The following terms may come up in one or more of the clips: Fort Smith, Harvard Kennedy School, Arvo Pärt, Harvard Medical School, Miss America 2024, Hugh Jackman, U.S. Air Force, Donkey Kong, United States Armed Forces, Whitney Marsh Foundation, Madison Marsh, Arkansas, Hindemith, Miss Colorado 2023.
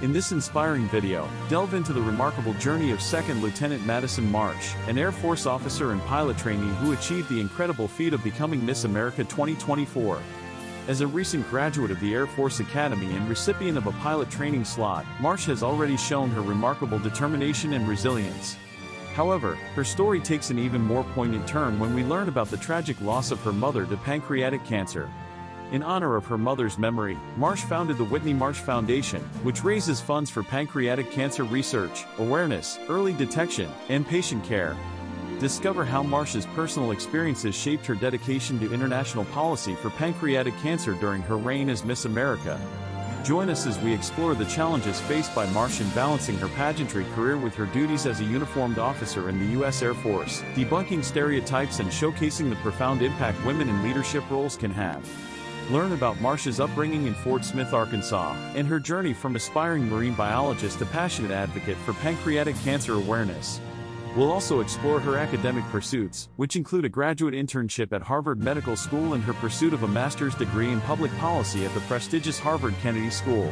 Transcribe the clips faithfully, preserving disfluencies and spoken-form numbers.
In this inspiring video, delve into the remarkable journey of Second Lieutenant Madison Marsh, an Air Force officer and pilot trainee who achieved the incredible feat of becoming Miss America twenty twenty-four. As a recent graduate of the Air Force Academy and recipient of a pilot training slot, Marsh has already shown her remarkable determination and resilience. However, her story takes an even more poignant turn when we learn about the tragic loss of her mother to pancreatic cancer. In honor of her mother's memory, Marsh founded the Whitney Marsh Foundation, which raises funds for pancreatic cancer research, awareness, early detection, and patient care. Discover how Marsh's personal experiences shaped her dedication to international policy for pancreatic cancer during her reign as Miss America. Join us as we explore the challenges faced by Marsh in balancing her pageantry career with her duties as a uniformed officer in the U S Air Force, debunking stereotypes and showcasing the profound impact women in leadership roles can have. Learn about Marsh's upbringing in Fort Smith, Arkansas, and her journey from aspiring marine biologist to passionate advocate for pancreatic cancer awareness. We'll also explore her academic pursuits, which include a graduate internship at Harvard Medical School and her pursuit of a master's degree in public policy at the prestigious Harvard Kennedy School.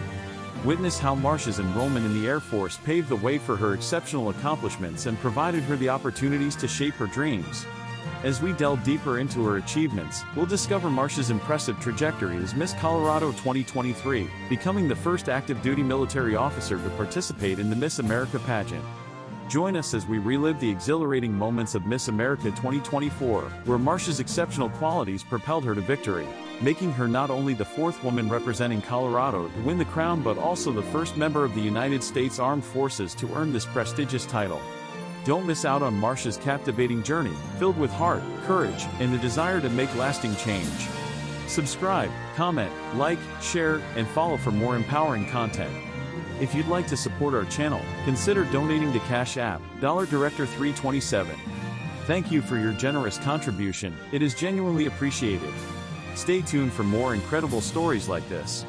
Witness how Marsh's enrollment in the Air Force paved the way for her exceptional accomplishments and provided her the opportunities to shape her dreams. As we delve deeper into her achievements, we'll discover Marsh's impressive trajectory as Miss Colorado twenty twenty-three, becoming the first active-duty military officer to participate in the Miss America pageant. Join us as we relive the exhilarating moments of Miss America twenty twenty-four, where Marsh's exceptional qualities propelled her to victory, making her not only the fourth woman representing Colorado to win the crown but also the first member of the United States Armed Forces to earn this prestigious title. Don't miss out on Marsh's captivating journey, filled with heart, courage, and the desire to make lasting change. Subscribe, comment, like, share, and follow for more empowering content. If you'd like to support our channel, consider donating to Cash App, Dollar Director three twenty-seven. Thank you for your generous contribution, it is genuinely appreciated. Stay tuned for more incredible stories like this.